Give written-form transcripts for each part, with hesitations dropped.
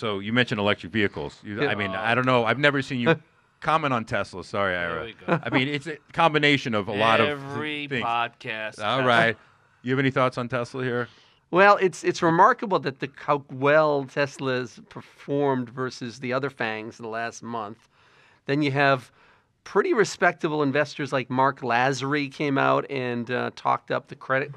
So you mentioned electric vehicles. I mean, I don't know. I've never seen you comment on Tesla. Sorry, Ira. There we go. I mean, it's a combination of a lot of things. Podcast. All right. You have any thoughts on Tesla here? Well, it's remarkable that how well Tesla's performed versus the other fangs in the last month. Then you have pretty respectable investors like Mark Lasry came out and talked up the credit.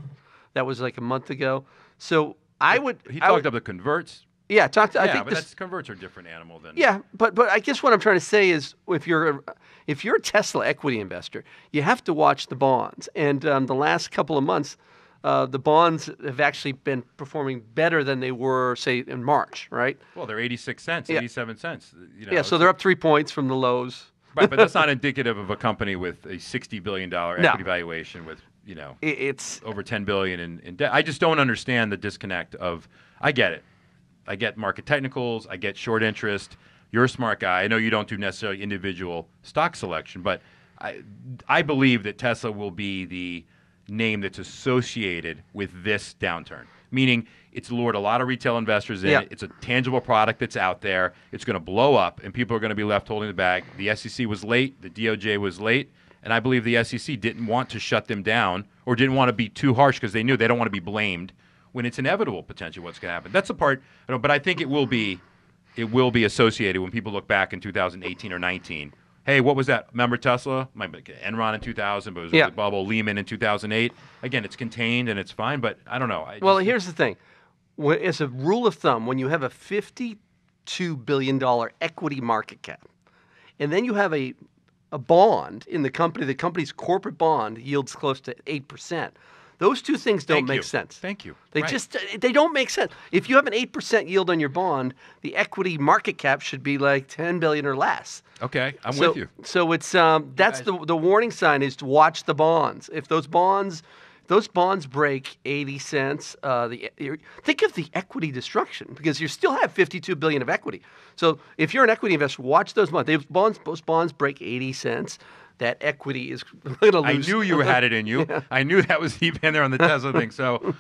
That was like a month ago. So I would he talked up the converts. Yeah, I think but converts are a different animal than. Yeah, but I guess what I'm trying to say is, if you're a Tesla equity investor, you have to watch the bonds. And the last couple of months, the bonds have actually been performing better than they were, say, in March, right? Well, they're 86 cents, 87 cents. You know, yeah, so they're up 3 points from the lows. Right, but that's not indicative of a company with a $60 billion equity valuation with, you know, it's over $10 billion in debt. I just don't understand the disconnect of. I get it. I get market technicals. I get short interest. You're a smart guy. I know you don't do necessarily individual stock selection, but I believe that Tesla will be the name that's associated with this downturn, meaning it's lured a lot of retail investors in. Yeah. It's a tangible product that's out there. It's going to blow up, and people are going to be left holding the bag. The SEC was late. The DOJ was late. And I believe the SEC didn't want to shut them down or didn't want to be too harsh because they knew they don't want to be blamed when it's inevitable, potentially, what's going to happen. That's the part, you know, but I think it will be associated when people look back in 2018 or 19. Hey, what was that? Remember Tesla? Enron in 2000, but it was a bubble. Lehman in 2008. Again, it's contained and it's fine, but I don't know. Well, here's the thing. As a rule of thumb, when you have a $52 billion equity market cap, and then you have a bond in the company, the company's corporate bond yields close to 8%. Those two things don't make sense. Thank you. They just don't make sense. If you have an 8% yield on your bond, the equity market cap should be like 10 billion or less. Okay, I'm with you. So it's that's the warning sign is to watch the bonds. If those bonds break 80 cents, think of the equity destruction because you still have 52 billion of equity. So if you're an equity investor, watch those bonds. Those bonds break 80 cents. That equity is going to lose. I knew you had it in you. Yeah. I knew that was deep in there on the Tesla thing. So